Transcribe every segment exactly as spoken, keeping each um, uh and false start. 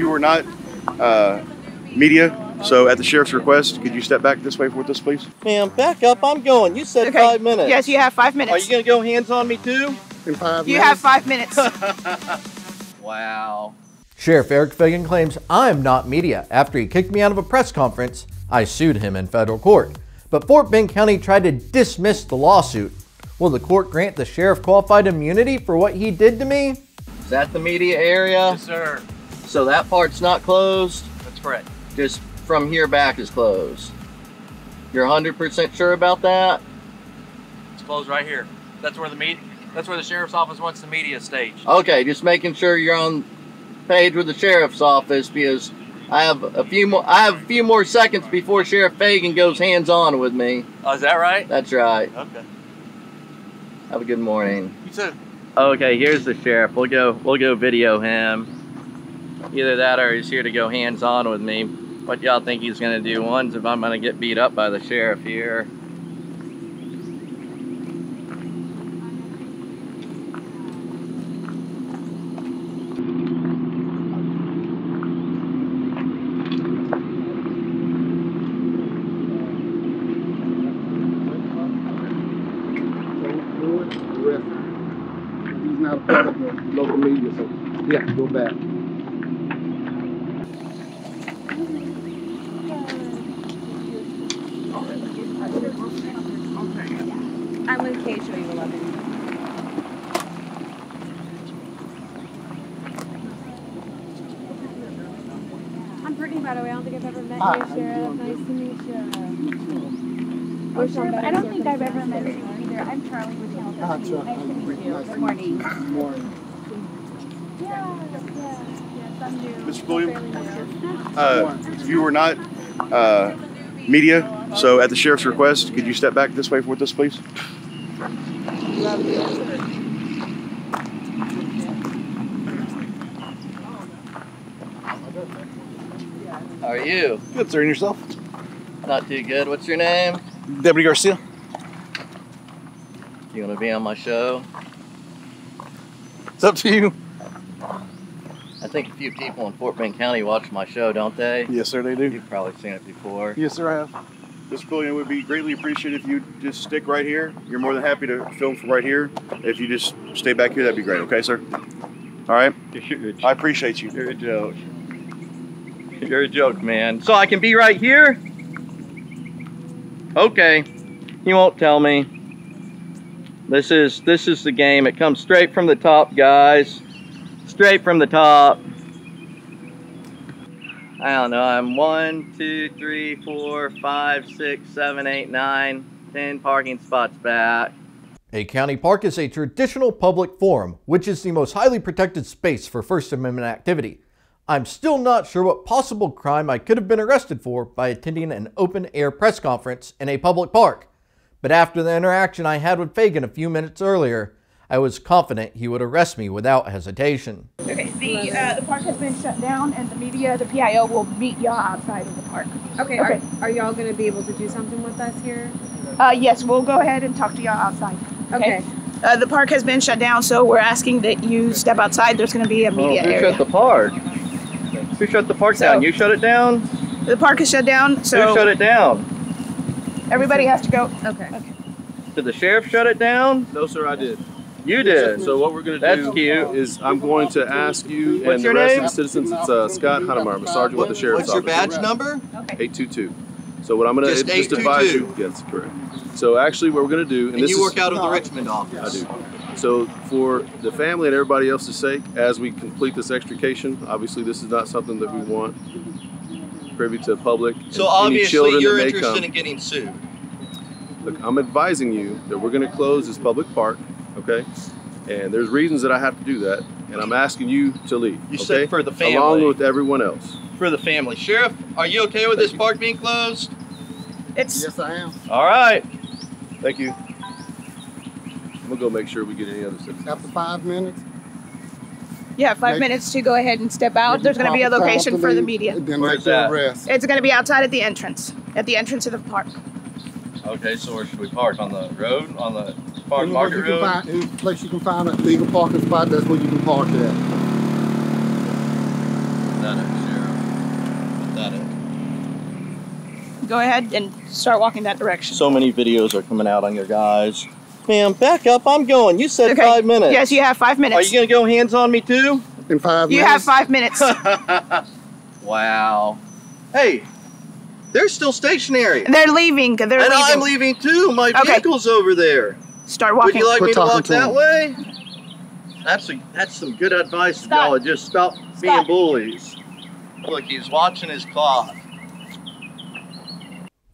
you were not uh, media, so at the sheriff's request, could you step back this way with us, please? Ma'am, back up. I'm going. You said okay. five minutes. Yes, you have five minutes. Are you going to go hands on me too? In five you minutes? Have five minutes. Wow. Sheriff Eric Fagan claims I'm not media after he kicked me out of a press conference. I sued him in federal court, but Fort Bend County tried to dismiss the lawsuit. Will the court grant the sheriff qualified immunity for what he did to me? Is that the media area? Yes, sir. So that part's not closed? That's correct. Just from here back is closed. You're one hundred percent sure about that? It's closed right here. That's where the media, that's where the sheriff's office wants the media staged. Okay, just making sure you're on page with the sheriff's office, because I have a few more I have a few more seconds before Sheriff Fagan goes hands-on with me. Oh, is that right? That's right. Okay. Have a good morning. You too. Okay, here's the sheriff. We'll go we'll go video him. Either that or he's here to go hands-on with me. What y'all think he's gonna do? One's if I'm gonna get beat up by the sheriff here. Yeah, go back. I'm with K J eleven. I'm Brittany, by the way. I don't think I've ever met ah, you, Sheriff. Nice to meet you. Oh, sure, I don't think I've ever met anyone either. I'm Charlie with Channel ah, Nice to meet you. Good morning. Good morning. Yeah, yeah, yes, Mister Pulliam, uh, you were not uh, media, so at the sheriff's request, could you step back this way with us, please? How are you? Good, sir, and yourself? Not too good. What's your name? Deputy Garcia. You want to be on my show? It's up to you. I think a few people in Fort Bend County watch my show, don't they? Yes, sir, they do. You've probably seen it before. Yes, sir, I have. Mister Pulliam, it would be greatly appreciated if you just stick right here. You're more than happy to film from right here. If you just stay back here, that'd be great. Okay, sir? All right? I appreciate you. You're a joke. You're a joke, man. So I can be right here? Okay. You won't tell me. This is, this is the game. It comes straight from the top, guys. Straight from the top. I don't know, I'm one, two, three, four, five, six, seven, eight, nine, ten parking spots back. A county park is a traditional public forum, which is the most highly protected space for First Amendment activity. I'm still not sure what possible crime I could have been arrested for by attending an open-air press conference in a public park. But after the interaction I had with Fagan a few minutes earlier, I was confident he would arrest me without hesitation. Okay, the, uh, the park has been shut down and the media, the P I O, will meet y'all outside of the park. Okay, okay. Are, are y'all gonna be able to do something with us here? Uh, yes, we'll go ahead and talk to y'all outside. Okay. okay. Uh, the park has been shut down, so we're asking that you step outside. There's gonna be a media well, who area. Who shut the park? Who shut the park so, down? You shut it down? The park is shut down, so. Who shut it down? Everybody has to go. Okay. okay. Did the sheriff shut it down? No, sir, I did. You did. So what we're going to do That's cute. Is I'm going to ask you What's and the rest name? Of the citizens, it's uh, Scott Hadamar, I'm a sergeant with the sheriff's office. What's your office. Badge number? Okay. eight two two. So what I'm going to just advise you, yes, correct. So actually what we're going to do, and, and this you work is, out of the Richmond office. I do. So for the family and everybody else's sake, as we complete this extrication, obviously this is not something that we want privy to the public. So obviously you're interested come. in getting sued. Look, I'm advising you that we're going to close this public park. Okay, and there's reasons that I have to do that, and I'm asking you to leave. You okay? said for the family, along with everyone else. For the family, Sheriff, are you okay with Thank this you. park being closed? It's yes, I am. All right. Thank you. I'm gonna go make sure we get any other citizens. After five minutes. Yeah, five make, minutes to go ahead and step out. There's gonna be a location for leave, the media. Then Where's that? Rest. It's gonna be outside at the entrance, at the entrance of the park. Okay, so where should we park? On the road? On the park market you road? Find, any place you can find a legal parking spot, that's where you can park it at. Pathetic, Sarah. Pathetic. Go ahead and start walking that direction. So many videos are coming out on your guys. Ma'am, back up. I'm going. You said okay. five minutes. Yes, you have five minutes. Are you going to go hands on me too? In five you minutes? You have five minutes. Wow. Hey, they're still stationary. They're leaving. They're and leaving. I'm leaving too. My okay. vehicle's over there. Start walking. Would you like We're me to walk to that way? That's, a, that's some good advice, y'all. Just stop, stop being bullies. Look, he's watching his clock.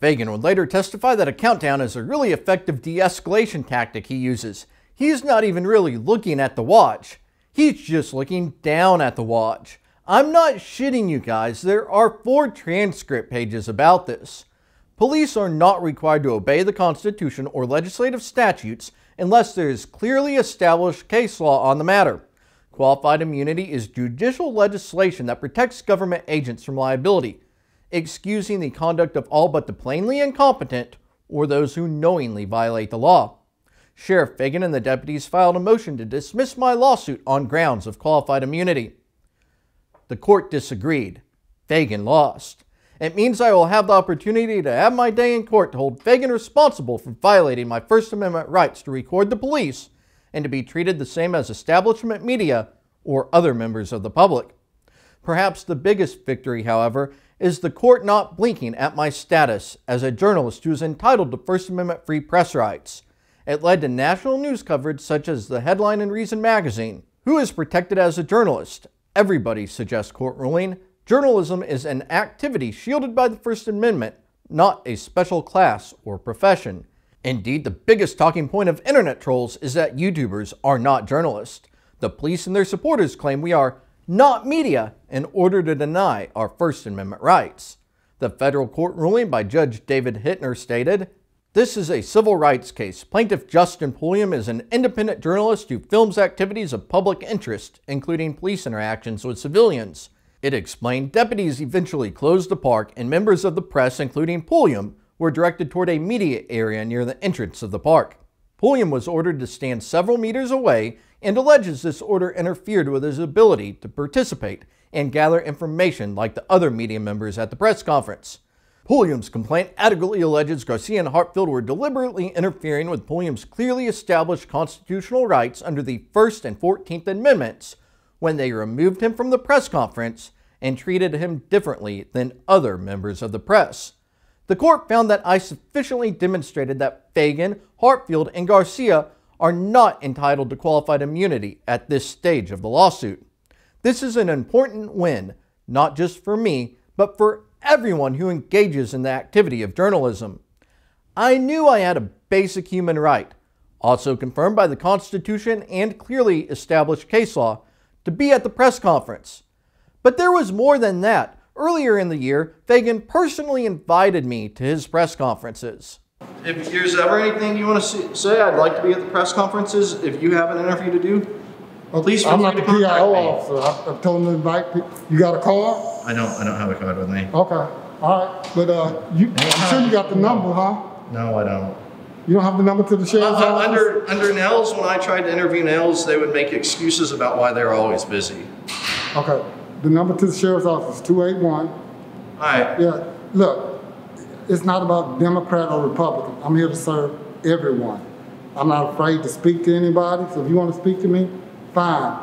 Fagan would later testify that a countdown is a really effective de-escalation tactic he uses. He's not even really looking at the watch. He's just looking down at the watch. I'm not shitting you guys, there are four transcript pages about this. Police are not required to obey the Constitution or legislative statutes unless there is clearly established case law on the matter. Qualified immunity is judicial legislation that protects government agents from liability, excusing the conduct of all but the plainly incompetent or those who knowingly violate the law. Sheriff Fagan and the deputies filed a motion to dismiss my lawsuit on grounds of qualified immunity. The court disagreed. Fagan lost. It means I will have the opportunity to have my day in court to hold Fagan responsible for violating my First Amendment rights to record the police and to be treated the same as establishment media or other members of the public. Perhaps the biggest victory, however, is the court not blinking at my status as a journalist who is entitled to First Amendment free press rights. It led to national news coverage such as the headline in Reason magazine. Who is protected as a journalist? Everybody suggests court ruling. Journalism is an activity shielded by the First Amendment, not a special class or profession. Indeed, the biggest talking point of internet trolls is that YouTubers are not journalists. The police and their supporters claim we are not media in order to deny our First Amendment rights. The federal court ruling by Judge David Hittner stated, "This is a civil rights case. Plaintiff Justin Pulliam is an independent journalist who films activities of public interest, including police interactions with civilians." It explained deputies eventually closed the park and members of the press, including Pulliam, were directed toward a media area near the entrance of the park. Pulliam was ordered to stand several meters away and alleges this order interfered with his ability to participate and gather information like the other media members at the press conference. Pulliam's complaint adequately alleges Garcia and Hartfield were deliberately interfering with Pulliam's clearly established constitutional rights under the first and fourteenth Amendments when they removed him from the press conference and treated him differently than other members of the press. The court found that I sufficiently demonstrated that Fagan, Hartfield, and Garcia are not entitled to qualified immunity at this stage of the lawsuit. This is an important win, not just for me, but for everyone who engages in the activity of journalism. I knew I had a basic human right, also confirmed by the Constitution and clearly established case law, to be at the press conference. But there was more than that. Earlier in the year, Fagan personally invited me to his press conferences. If there's ever anything you want to say, I'd like to be at the press conferences. If you have an interview to do, at least I'm not the P I O officer. I've told them to invite people. You got a card? I don't. I don't have a card with me. Okay. All right. But uh, you, you sure you got the number, huh? No, I don't. You don't have the number to the sheriff's uh, office? Under under Nels, when I tried to interview Nels, they would make excuses about why they're always busy. Okay. The number to the sheriff's office is two eight one. All right. Yeah. Look. It's not about Democrat or Republican. I'm here to serve everyone. I'm not afraid to speak to anybody, so if you want to speak to me, fine.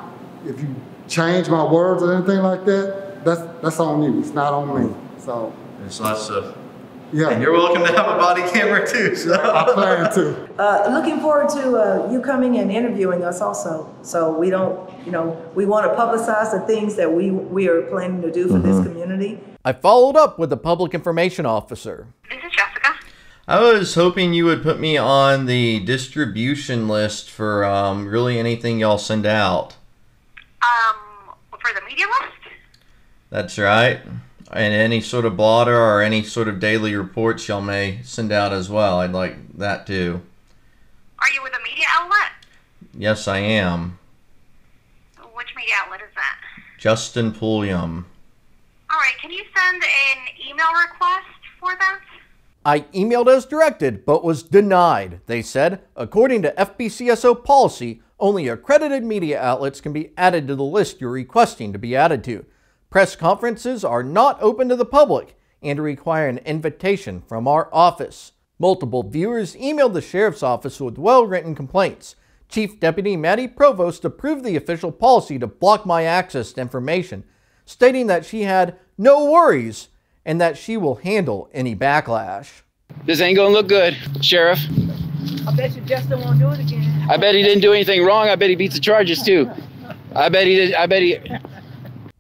If you change my words or anything like that, that's that's on you, it's not on me, so. There's lots of, yeah. And you're welcome to have a body camera too, so. I plan to. Uh, looking forward to uh, you coming and interviewing us also, so we don't, you know, we want to publicize the things that we, we are planning to do for mm-hmm. this community. I followed up with the public information officer. This is Jessica. I was hoping you would put me on the distribution list for um, really anything y'all send out. Um, for the media list? That's right. And any sort of blotter or any sort of daily reports y'all may send out as well. I'd like that too. Are you with a media outlet? Yes, I am. Which media outlet is that? Justin Pulliam. All right, can you send an email request for that? I emailed as directed, but was denied. They said, according to F B C S O policy, only accredited media outlets can be added to the list you're requesting to be added to. Press conferences are not open to the public and require an invitation from our office. Multiple viewers emailed the Sheriff's Office with well-written complaints. Chief Deputy Maddie Provost approved the official policy to block my access to information, stating that she had no worries and that she will handle any backlash. This ain't gonna look good, Sheriff. I bet you Justin won't do it again. I bet he didn't do anything wrong. I bet he beats the charges too. I bet he did. I bet he.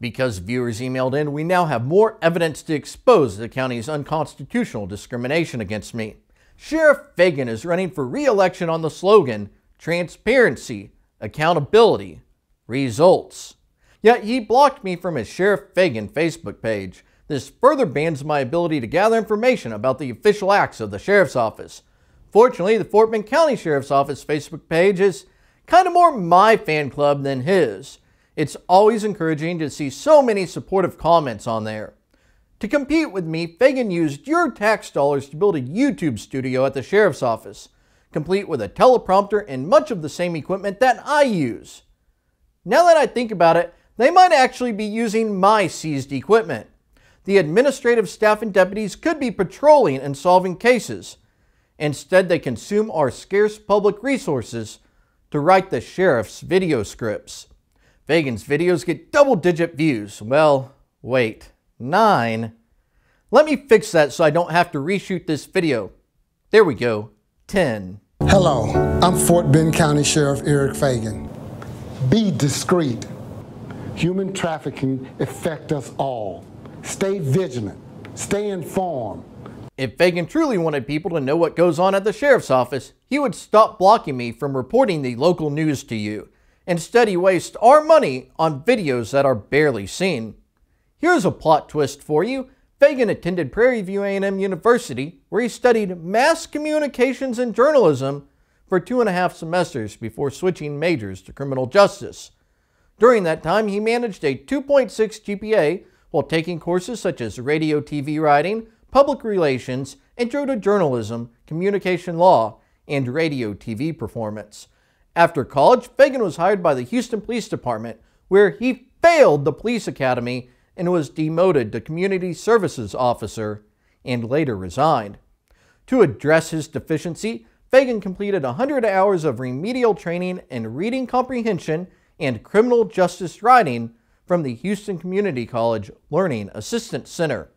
Because viewers emailed in, we now have more evidence to expose the county's unconstitutional discrimination against me. Sheriff Fagan is running for re-election on the slogan, transparency, accountability, results. Yet he blocked me from his Sheriff Fagan Facebook page. This further bans my ability to gather information about the official acts of the Sheriff's Office. Fortunately, the Fort Bend County Sheriff's Office Facebook page is kind of more my fan club than his. It's always encouraging to see so many supportive comments on there. To compete with me, Fagan used your tax dollars to build a YouTube studio at the Sheriff's Office, complete with a teleprompter and much of the same equipment that I use. Now that I think about it, they might actually be using my seized equipment. The administrative staff and deputies could be patrolling and solving cases. Instead, they consume our scarce public resources to write the sheriff's video scripts. Fagan's videos get double-digit views. Well, wait, nine. Let me fix that so I don't have to reshoot this video. There we go, ten. Hello, I'm Fort Bend County Sheriff Eric Fagan. Be discreet. Human trafficking affects us all. Stay vigilant. Stay informed. If Fagan truly wanted people to know what goes on at the Sheriff's Office, he would stop blocking me from reporting the local news to you. Instead, he wastes our money on videos that are barely seen. Here's a plot twist for you. Fagan attended Prairie View A and M University, where he studied mass communications and journalism for two and a half semesters before switching majors to criminal justice. During that time, he managed a two point six G P A while taking courses such as radio T V writing, public relations, intro to journalism, communication law, and radio T V performance. After college, Fagan was hired by the Houston Police Department, where he failed the police academy and was demoted to community services officer and later resigned. To address his deficiency, Fagan completed one hundred hours of remedial training in reading comprehension and criminal justice writing from the Houston Community College Learning Assistance Center.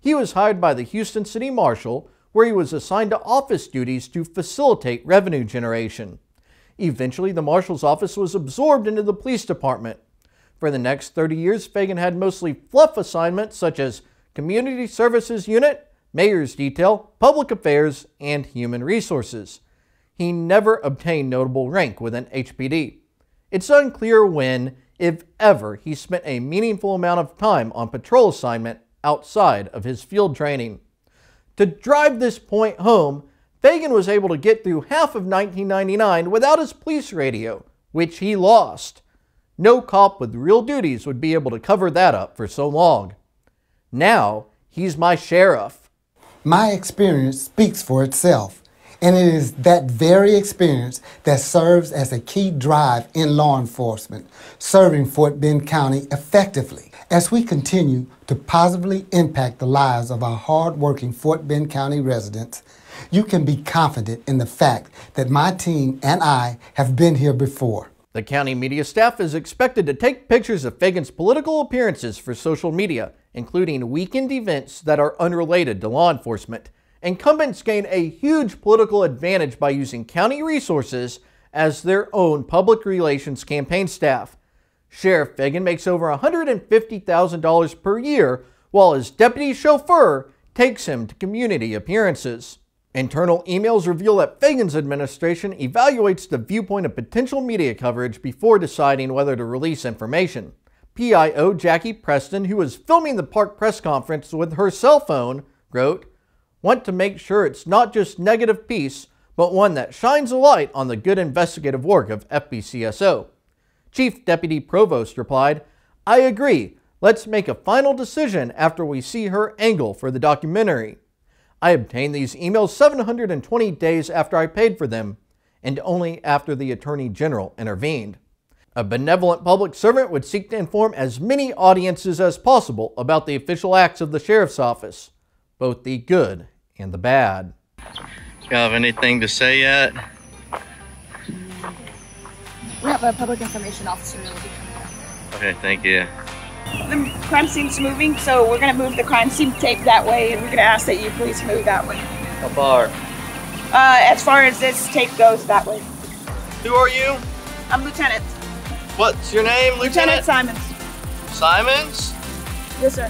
He was hired by the Houston City Marshal, where he was assigned to office duties to facilitate revenue generation. Eventually, the Marshal's office was absorbed into the police department. For the next thirty years, Fagan had mostly fluff assignments such as community services unit, mayor's detail, public affairs, and human resources. He never obtained notable rank within H P D. It's unclear when, if ever, he spent a meaningful amount of time on patrol assignment outside of his field training. To drive this point home, Fagan was able to get through half of nineteen ninety-nine without his police radio, which he lost. No cop with real duties would be able to cover that up for so long. Now, he's my sheriff. My experience speaks for itself, and it is that very experience that serves as a key drive in law enforcement, serving Fort Bend County effectively as we continue to positively impact the lives of our hard-working Fort Bend County residents. You can be confident in the fact that my team and I have been here before. The county media staff is expected to take pictures of Fagan's political appearances for social media, including weekend events that are unrelated to law enforcement. Incumbents gain a huge political advantage by using county resources as their own public relations campaign staff. Sheriff Fagan makes over one hundred fifty thousand dollars per year, while his deputy chauffeur takes him to community appearances. Internal emails reveal that Fagan's administration evaluates the viewpoint of potential media coverage before deciding whether to release information. P I O Jackie Preston, who was filming the park press conference with her cell phone, wrote, "Want to make sure it's not just negative piece, but one that shines a light on the good investigative work of F B C S O. Chief Deputy Provost replied, "I agree. Let's make a final decision after we see her angle for the documentary." I obtained these emails seven hundred twenty days after I paid for them, and only after the Attorney General intervened. A benevolent public servant would seek to inform as many audiences as possible about the official acts of the Sheriff's Office, both the good and the bad. Y'all have anything to say yet? We have a public information officer really coming up. Okay, thank you. The crime scene's moving, so we're going to move the crime scene tape that way, and we're going to ask that you please move that way. How far? Uh, as far as this tape goes, that way. Who are you? I'm Lieutenant. What's your name, Lieutenant? Lieutenant Simons. Simons? Yes, sir.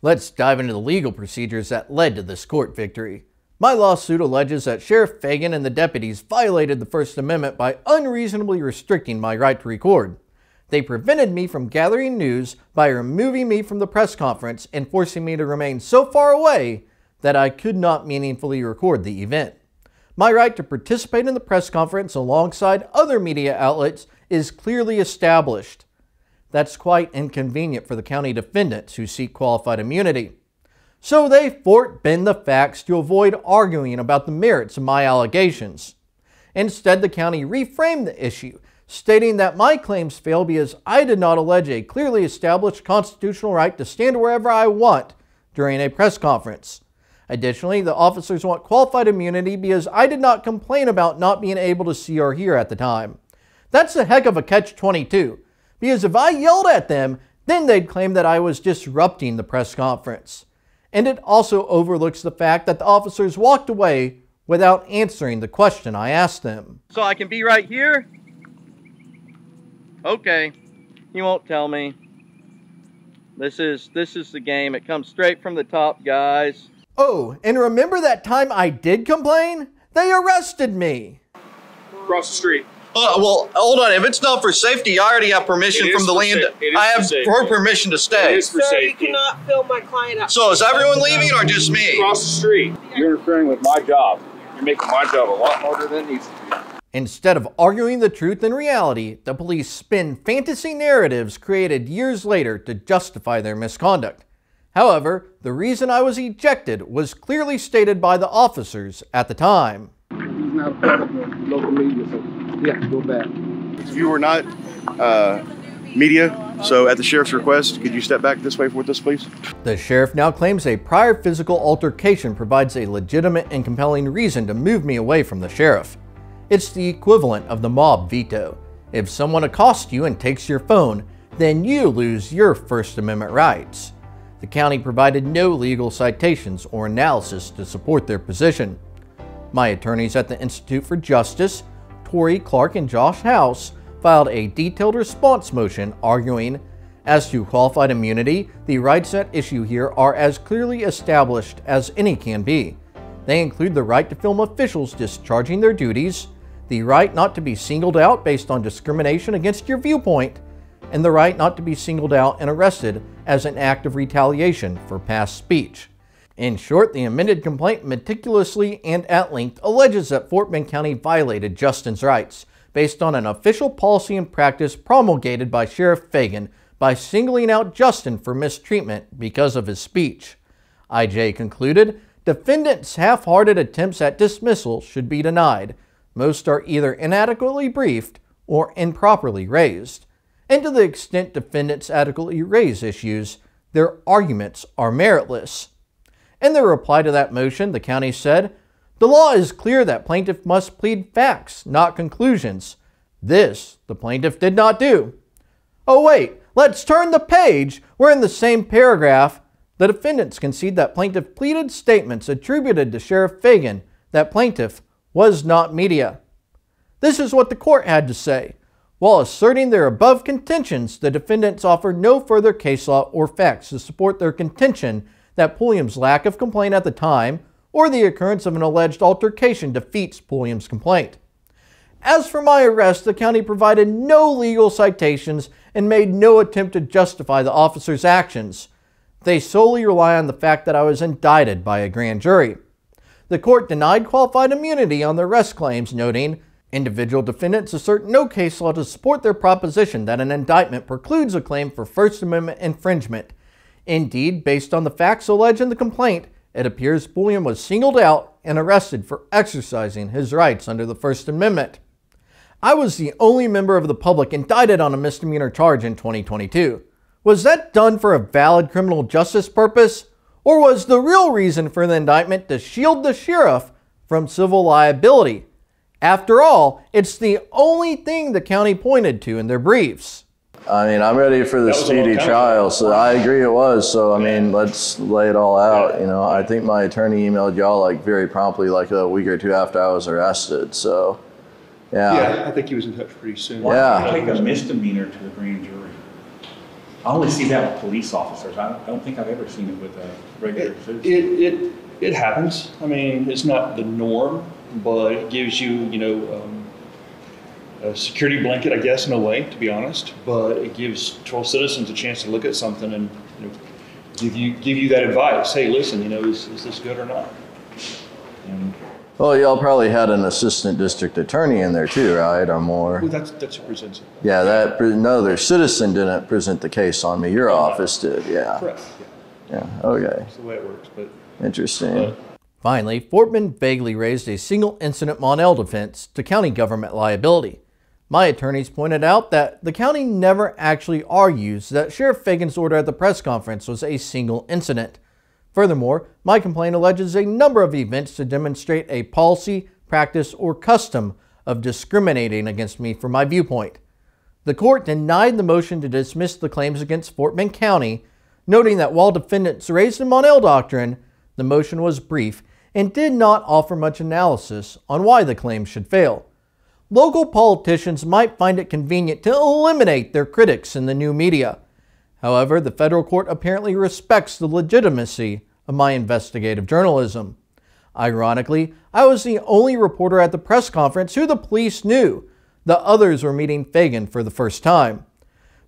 Let's dive into the legal procedures that led to this court victory. My lawsuit alleges that Sheriff Fagan and the deputies violated the First Amendment by unreasonably restricting my right to record. They prevented me from gathering news by removing me from the press conference and forcing me to remain so far away that I could not meaningfully record the event. My right to participate in the press conference alongside other media outlets is clearly established. That's quite inconvenient for the county defendants who seek qualified immunity. So they Fort Bend the facts to avoid arguing about the merits of my allegations. Instead, the county reframed the issue, stating that my claims fail because I did not allege a clearly established constitutional right to stand wherever I want during a press conference. Additionally, the officers want qualified immunity because I did not complain about not being able to see or hear at the time. That's a heck of a catch twenty-two, because if I yelled at them, then they'd claim that I was disrupting the press conference. And it also overlooks the fact that the officers walked away without answering the question I asked them. So I can be right here? Okay, you won't tell me. This is, this is the game. It comes straight from the top, guys. Oh, and remember that time I did complain? They arrested me. Across the street. Uh, well, hold on. If it's not for safety, I already have permission from the land. I have her permission to stay. It is for safety. Sir, you cannot fill my client up. So is everyone leaving or just me? Across the street. You're interfering with my job. You're making my job a lot harder than it needs to be. Instead of arguing the truth in reality, the police spin fantasy narratives created years later to justify their misconduct. However, the reason I was ejected was clearly stated by the officers at the time. He's not a part of the local media, so yeah, go back. You were not uh, media, so at the sheriff's request, could you step back this way for this, please? The sheriff now claims a prior physical altercation provides a legitimate and compelling reason to move me away from the sheriff. It's the equivalent of the mob veto. If someone accosts you and takes your phone, then you lose your First Amendment rights. The county provided no legal citations or analysis to support their position. My attorneys at the Institute for Justice, Tory Clark and Josh House, filed a detailed response motion arguing, as to qualified immunity, the rights at issue here are as clearly established as any can be. They include the right to film officials discharging their duties, the right not to be singled out based on discrimination against your viewpoint, and the right not to be singled out and arrested as an act of retaliation for past speech. In short, the amended complaint meticulously and at length alleges that Fort Bend County violated Justin's rights based on an official policy and practice promulgated by Sheriff Fagan by singling out Justin for mistreatment because of his speech. I J concluded, defendants' half-hearted attempts at dismissal should be denied. Most are either inadequately briefed or improperly raised. And to the extent defendants adequately raise issues, their arguments are meritless. In their reply to that motion, the county said, the law is clear that plaintiff must plead facts, not conclusions. This, the plaintiff did not do. Oh wait, let's turn the page. We're in the same paragraph. The defendants concede that plaintiff pleaded statements attributed to Sheriff Fagan that plaintiff was not media. This is what the court had to say. While asserting their above contentions, the defendants offer no further case law or facts to support their contention that Pulliam's lack of complaint at the time or the occurrence of an alleged altercation defeats Pulliam's complaint. As for my arrest, the county provided no legal citations and made no attempt to justify the officer's actions. They solely rely on the fact that I was indicted by a grand jury. The court denied qualified immunity on the arrest claims, noting, individual defendants assert no case law to support their proposition that an indictment precludes a claim for First Amendment infringement. Indeed, based on the facts alleged in the complaint, It appears Pulliam was singled out and arrested for exercising his rights under the First Amendment. I was the only member of the public indicted on a misdemeanor charge in twenty twenty-two. Was that done for a valid criminal justice purpose? Or was the real reason for the indictment to shield the sheriff from civil liability? After all, it's the only thing the county pointed to in their briefs. I mean, I'm ready for the speedy trial, so I agree it was. So, I mean, let's lay it all out. You know, I think my attorney emailed y'all like very promptly, like a week or two after I was arrested. So, yeah. Yeah, I think he was in touch pretty soon. Why yeah. Take a misdemeanor to the grand jury. I only see that with police officers. I don't think I've ever seen it with a regular citizen. It, it, it happens. I mean, it's not the norm, but it gives you, you know, um, a security blanket, I guess, in a way, to be honest, but it gives patrol citizens a chance to look at something and you know, give you give you that advice. Hey, listen, you know, is, is this good or not? And well, y'all probably had an assistant district attorney in there too, right, or more? Well, that's that's who presents it. Yeah, that no, their citizen didn't present the case on me. Your oh, office no. did, yeah. Correct. Yeah. Yeah. Okay. That's the way it works, but interesting. But finally, Fort Bend vaguely raised a single incident Monell defense to county government liability. My attorneys pointed out that the county never actually argues that Sheriff Fagan's order at the press conference was a single incident. Furthermore, my complaint alleges a number of events to demonstrate a policy, practice, or custom of discriminating against me for my viewpoint. The court denied the motion to dismiss the claims against Fort Bend County, noting that while defendants raised the Monell Doctrine, the motion was brief and did not offer much analysis on why the claims should fail. Local politicians might find it convenient to eliminate their critics in the new media. However, the federal court apparently respects the legitimacy of my investigative journalism. Ironically, I was the only reporter at the press conference who the police knew. The others were meeting Fagan for the first time.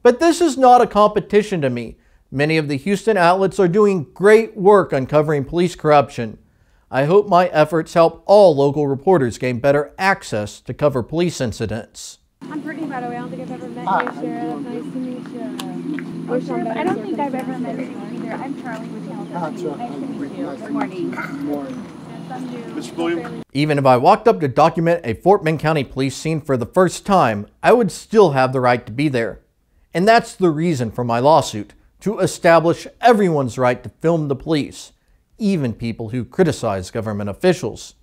But this is not a competition to me. Many of the Houston outlets are doing great work uncovering police corruption. I hope my efforts help all local reporters gain better access to cover police incidents. I'm Brittany, by the way. I don't think I've ever met uh, you, Sheriff. Nice to meet you. Well, Sheriff, I don't think I've ever met you either. I'm Charlie with the Nice to meet you. Good morning. Good morning. Mister Pulliam. Even if I walked up to document a Fort Bend County police scene for the first time, I would still have the right to be there. And that's the reason for my lawsuit, to establish everyone's right to film the police, even people who criticize government officials.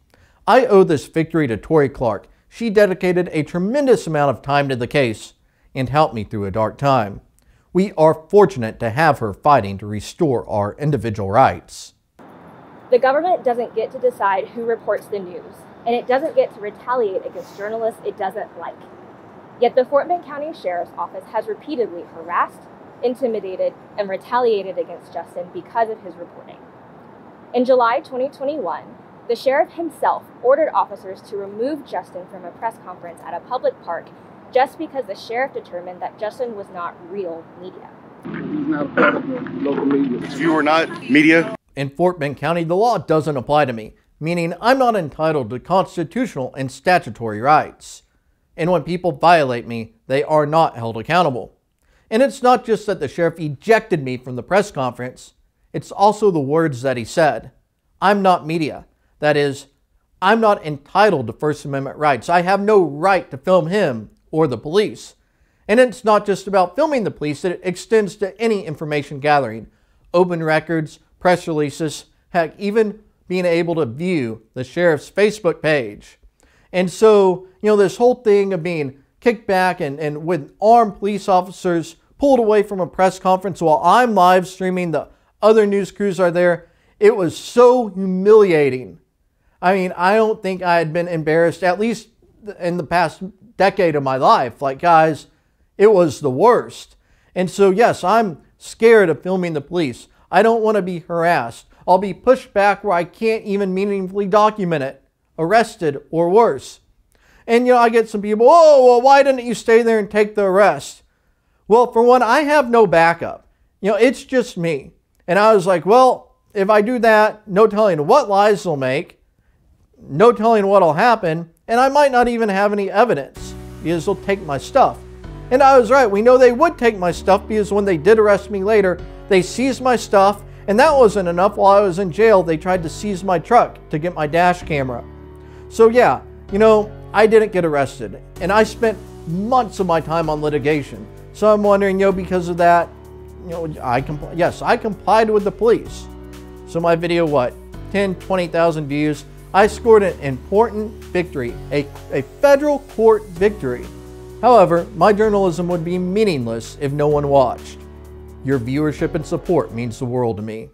I owe this victory to Tory Clark. She dedicated a tremendous amount of time to the case and helped me through a dark time. We are fortunate to have her fighting to restore our individual rights. The government doesn't get to decide who reports the news, and it doesn't get to retaliate against journalists it doesn't like. Yet the Fort Bend County Sheriff's Office has repeatedly harassed, intimidated, and retaliated against Justin because of his reporting. In July twenty twenty-one, the sheriff himself ordered officers to remove Justin from a press conference at a public park just because the sheriff determined that Justin was not real media. He's not part of the local media. You are not media. In Fort Bend County, the law doesn't apply to me, meaning I'm not entitled to constitutional and statutory rights. And when people violate me, they are not held accountable. And it's not just that the sheriff ejected me from the press conference, it's also the words that he said. I'm not media. That is, I'm not entitled to First Amendment rights. I have no right to film him or the police. And it's not just about filming the police, it extends to any information gathering, open records, press releases, heck, even being able to view the sheriff's Facebook page. And so, you know, this whole thing of being kicked back and, and with armed police officers pulled away from a press conference while I'm live streaming, the other news crews are there. It was so humiliating. I mean, I don't think I had been embarrassed, at least in the past decade of my life. Like, guys, it was the worst. And so, yes, I'm scared of filming the police. I don't want to be harassed. I'll be pushed back where I can't even meaningfully document it, arrested or worse. And, you know, I get some people, oh, well, why didn't you stay there and take the arrest? Well, for one, I have no backup. You know, it's just me. And I was like, well, if I do that, no telling what lies they'll make, no telling what'll happen, and I might not even have any evidence because they'll take my stuff. And I was right. We know they would take my stuff because when they did arrest me later, they seized my stuff And that wasn't enough. While I was in jail, they tried to seize my truck to get my dash camera. So yeah, you know, I didn't get arrested, and I spent months of my time on litigation. So I'm wondering, you know, because of that, you know, I compl- yes, I complied with the police. So my video, what, ten, twenty thousand views. I scored an important victory, a, a federal court victory. However, my journalism would be meaningless if no one watched. Your viewership and support means the world to me.